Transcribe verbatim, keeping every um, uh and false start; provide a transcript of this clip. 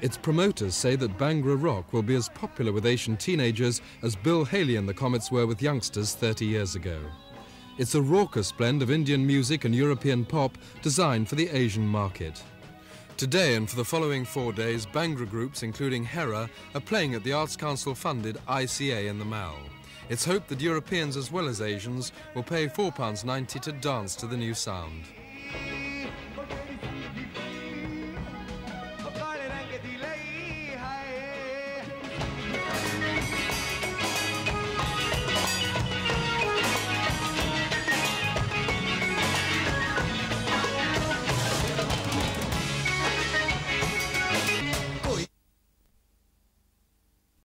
Its promoters say that Bhangra rock will be as popular with Asian teenagers as Bill Haley and the Comets were with youngsters thirty years ago. It's a raucous blend of Indian music and European pop designed for the Asian market. Today and for the following four days, Bhangra groups, including Hera, are playing at the Arts Council-funded I C A in the Mall. It's hoped that Europeans as well as Asians will pay four pounds ninety to dance to the new sound.